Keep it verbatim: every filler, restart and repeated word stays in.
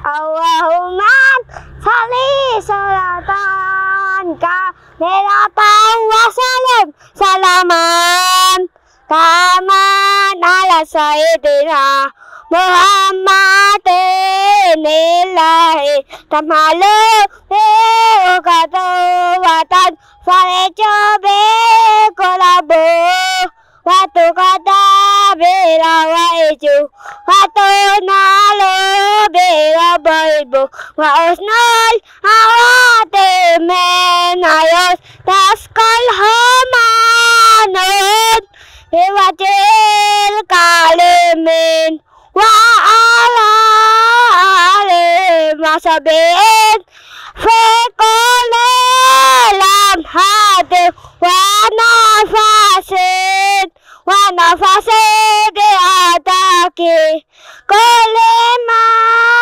اللهم صل صلاة كاملة وسلم سلاما تاما على سيدنا محمد الله تمحل به وتنفرج به كربه وتقضى بروائج وتنال بربيب وحسن الخواتم من عيوش تسقى الحمانون بوجه الكريمين وعلى آله وصحبه في كل لمحة ونفس ونفس أتاك كل ما